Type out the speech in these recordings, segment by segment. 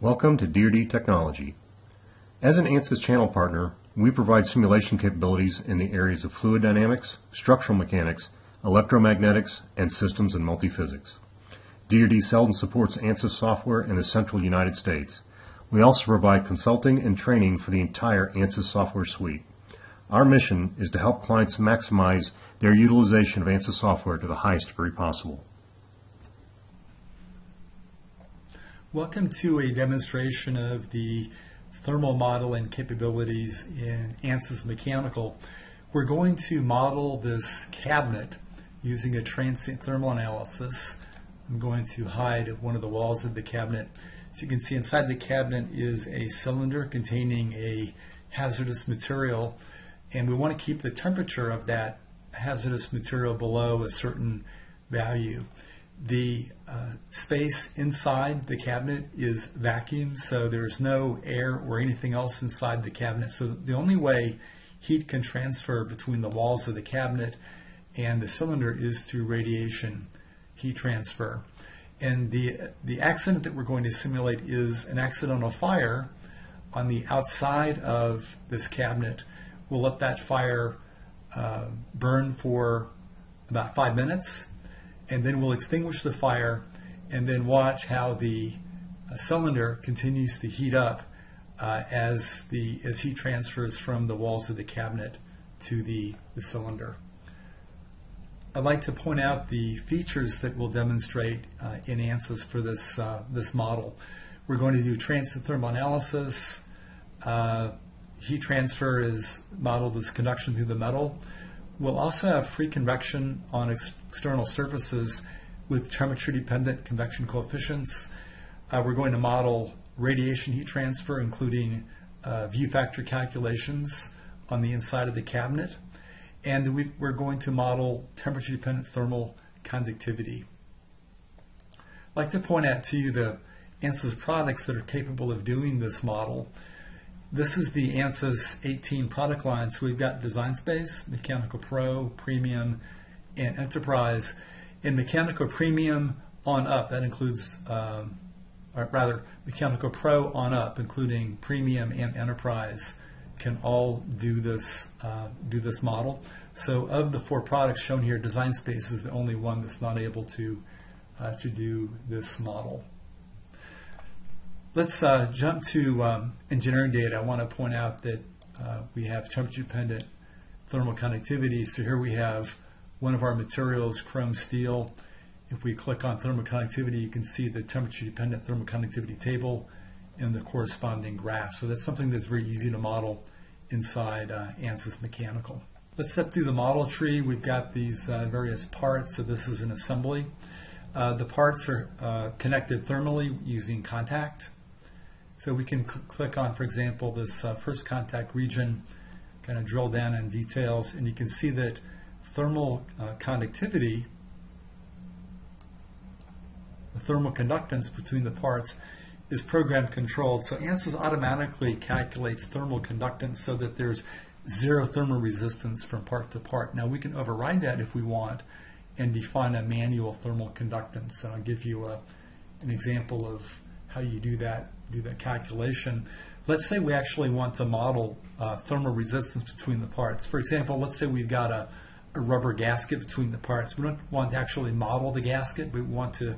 Welcome to DRD Technology. As an ANSYS channel partner, we provide simulation capabilities in the areas of fluid dynamics, structural mechanics, electromagnetics, and systems and multiphysics. DRD Selden supports ANSYS software in the central United States. We also provide consulting and training for the entire ANSYS software suite. Our mission is to help clients maximize their utilization of ANSYS software to the highest degree possible. Welcome to a demonstration of the thermal model and capabilities in ANSYS Mechanical. We're going to model this cabinet using a transient thermal analysis. I'm going to hide one of the walls of the cabinet. As you can see, inside the cabinet is a cylinder containing a hazardous material, and we want to keep the temperature of that hazardous material below a certain value. The space inside the cabinet is vacuum, so there's no air or anything else inside the cabinet. So the only way heat can transfer between the walls of the cabinet and the cylinder is through radiation heat transfer. And the accident that we're going to simulate is an accidental fire on the outside of this cabinet. We'll let that fire burn for about 5 minutes, and then we'll extinguish the fire and then watch how the cylinder continues to heat up as heat transfers from the walls of the cabinet to the cylinder. I'd like to point out the features that we'll demonstrate in ANSYS for this model. We're going to do transient thermal analysis. Heat transfer is modeled as conduction through the metal. We'll also have free convection on external surfaces with temperature-dependent convection coefficients. We're going to model radiation heat transfer, including view factor calculations on the inside of the cabinet. And we're going to model temperature-dependent thermal conductivity. I'd like to point out to you the ANSYS products that are capable of doing this model. This is the ANSYS 18 product line, so we've got Design Space, Mechanical Pro, Premium, and Enterprise. In Mechanical Premium on up, that includes, Mechanical Pro on up, including Premium and Enterprise, can all do this model. So of the four products shown here, Design Space is the only one that's not able to do this model. Let's jump to engineering data. I want to point out that we have temperature-dependent thermal conductivity. So here we have one of our materials, chrome steel. If we click on thermal conductivity, you can see the temperature-dependent thermal conductivity table and the corresponding graph. So that's something that's very easy to model inside ANSYS Mechanical. Let's step through the model tree. We've got these various parts, so this is an assembly. The parts are connected thermally using contact. So we can click on, for example, this first contact region, kind of drill down in details, and you can see that thermal conductivity, the thermal conductance between the parts, is program controlled. So ANSYS automatically calculates thermal conductance so that there's zero thermal resistance from part to part. Now we can override that if we want and define a manual thermal conductance. And I'll give you an example of how you do that calculation. Let's say we actually want to model thermal resistance between the parts. For example, let's say we've got a rubber gasket between the parts. We don't want to actually model the gasket, but we want to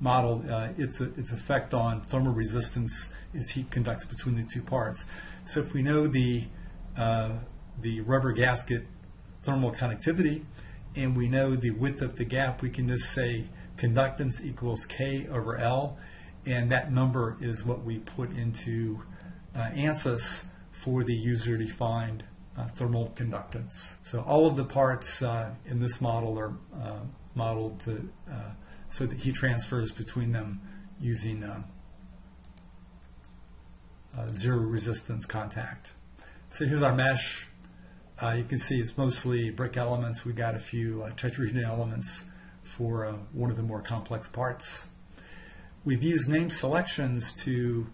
model its effect on thermal resistance as heat conducts between the two parts. So if we know the rubber gasket thermal conductivity and we know the width of the gap, we can just say conductance equals K over L, and that number is what we put into ANSYS for the user-defined thermal conductance. So all of the parts in this model are modeled so that heat transfers between them using zero resistance contact. So here's our mesh. You can see it's mostly brick elements. We got a few tetrahedral elements for one of the more complex parts. We've used name selections to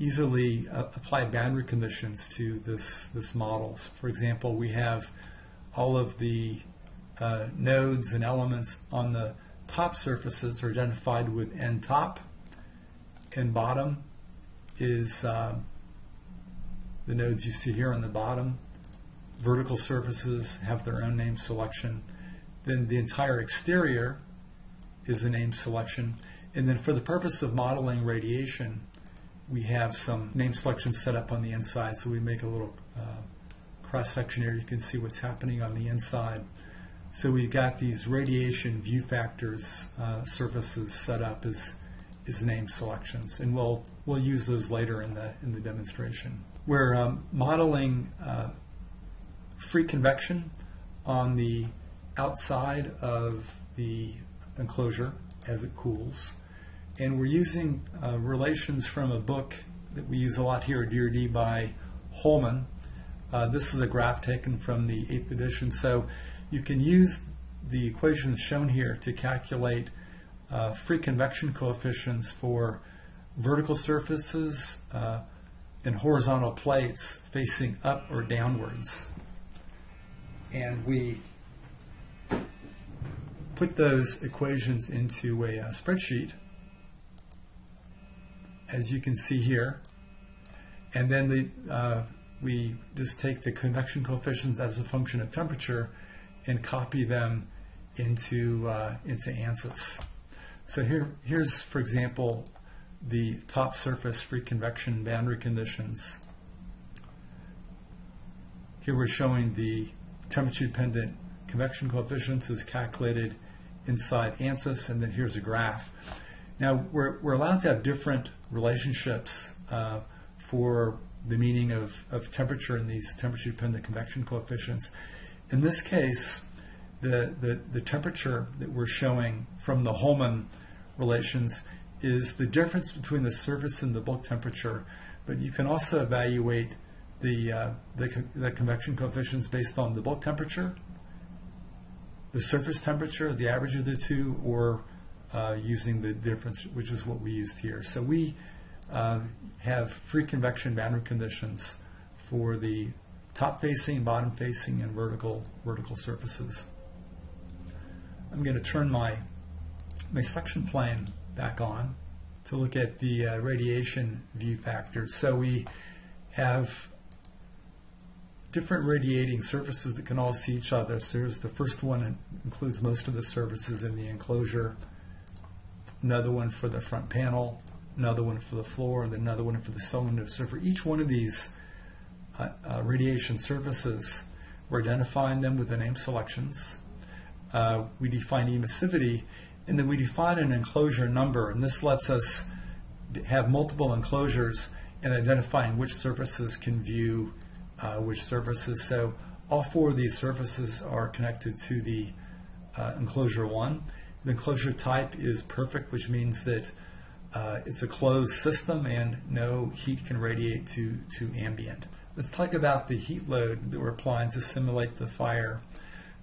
easily apply boundary conditions to this model. So for example, we have all of the nodes and elements on the top surfaces are identified with N top, N bottom, is the nodes you see here on the bottom. Vertical surfaces have their own name selection. Then the entire exterior is a name selection. And then for the purpose of modeling radiation, we have some name selection set up on the inside. So we make a little cross-section here. You can see what's happening on the inside. So we've got these radiation view factors surfaces set up as name selections, and we'll use those later in the demonstration. We're modeling free convection on the outside of the enclosure as it cools, and we're using relations from a book that we use a lot here at DRD by Holman. This is a graph taken from the 8th edition, so you can use the equations shown here to calculate free convection coefficients for vertical surfaces and horizontal plates facing up or downwards. And we put those equations into a spreadsheet, as you can see here. And then we just take the convection coefficients as a function of temperature and copy them into ANSYS. So here's, for example, the top surface free convection boundary conditions. Here we're showing the temperature-dependent convection coefficients as calculated inside ANSYS, and then here's a graph. Now we're allowed to have different relationships for the meaning of temperature and these temperature-dependent convection coefficients. In this case, the temperature that we're showing from the Holman relations is the difference between the surface and the bulk temperature, but you can also evaluate the convection coefficients based on the bulk temperature, the surface temperature, the average of the two, or using the difference, which is what we used here. So we have free convection boundary conditions for the top-facing, bottom-facing, and vertical surfaces. I'm going to turn my section plane back on to look at the radiation view factors. So we have different radiating surfaces that can all see each other. So here's the first one, it includes most of the surfaces in the enclosure, another one for the front panel, another one for the floor, and then another one for the cylinder. So for each one of these radiation surfaces, we're identifying them with the name selections. We define emissivity, and then we define an enclosure number, and this lets us have multiple enclosures and identifying which surfaces can view which surfaces. So all four of these surfaces are connected to the enclosure one. The enclosure type is perfect, which means that it's a closed system and no heat can radiate to ambient. Let's talk about the heat load that we're applying to simulate the fire.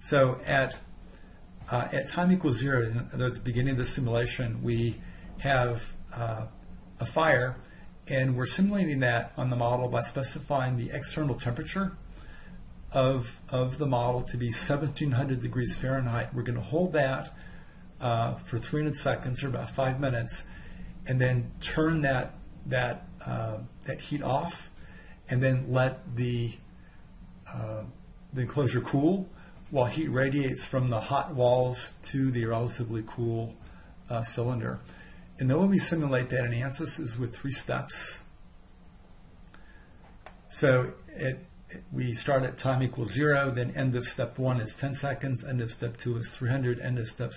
So at time equals 0, at the beginning of the simulation, we have a fire, and we're simulating that on the model by specifying the external temperature of the model to be 1700 degrees Fahrenheit. We're going to hold that for 300 seconds, or about 5 minutes, and then turn that heat off, and then let the enclosure cool while heat radiates from the hot walls to the relatively cool cylinder. And the way we simulate that in ANSYS is with 3 steps. So we start at time equals 0, then end of step 1 is 10 seconds, end of step 2 is 300, end of step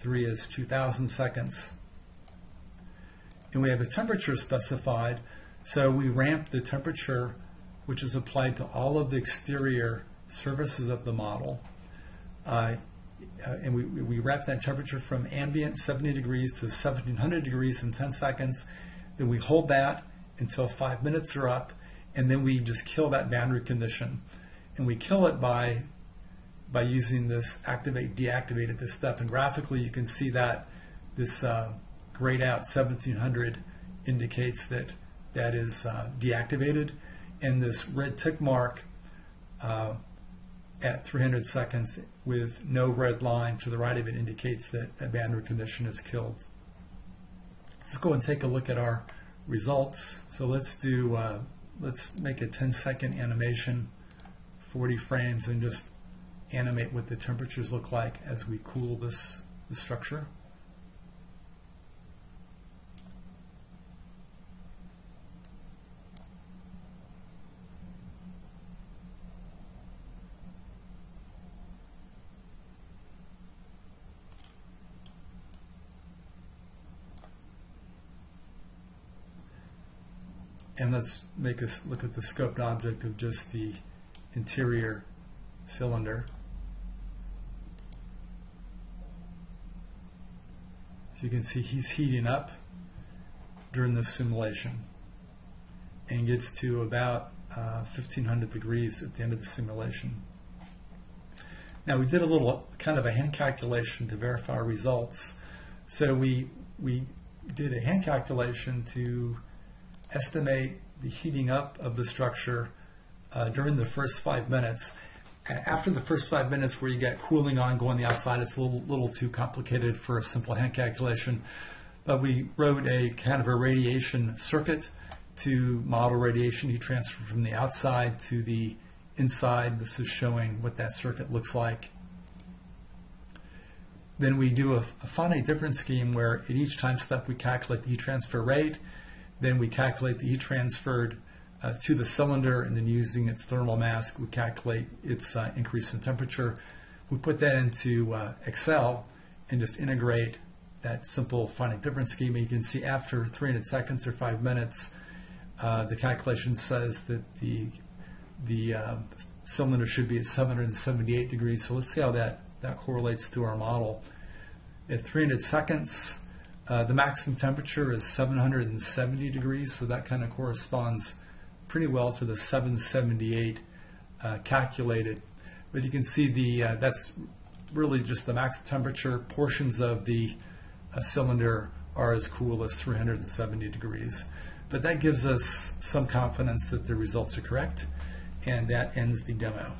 3 is 2000 seconds. And we have a temperature specified. So we ramp the temperature, which is applied to all of the exterior surfaces of the model. And we ramp that temperature from ambient 70 degrees to 1700 degrees in 10 seconds. Then we hold that until 5 minutes are up, and then we just kill that boundary condition. And we kill it by using this activate, deactivate at this step. And graphically, you can see that this grayed out 1700 indicates that that is deactivated, and this red tick mark at 300 seconds with no red line to the right of it indicates that a boundary condition is killed. Let's go and take a look at our results. So let's do let's make a 10-second animation, 40 frames, and just animate what the temperatures look like as we cool the structure. And let's make us look at the scoped object of just the interior cylinder. So you can see he's heating up during this simulation and gets to about 1500 degrees at the end of the simulation. Now we did a little kind of a hand calculation to verify our results. So we did a hand calculation to estimate the heating up of the structure during the first 5 minutes. After the first 5 minutes where you get cooling on going the outside, it's a little too complicated for a simple hand calculation. But we wrote a kind of a radiation circuit to model radiation heat transfer from the outside to the inside. This is showing what that circuit looks like. Then we do a finite difference scheme where at each time step we calculate the heat transfer rate. Then we calculate the heat transferred to the cylinder, and then using its thermal mass, we calculate its increase in temperature. We put that into Excel and just integrate that simple finite difference scheme. And you can see after 300 seconds or 5 minutes, the calculation says that the cylinder should be at 778 degrees. So let's see how that correlates to our model. At 300 seconds, the maximum temperature is 770 degrees, so that kind of corresponds pretty well to the 778 calculated. But you can see that's really just the max temperature. Portions of the cylinder are as cool as 370 degrees. But that gives us some confidence that the results are correct, and that ends the demo.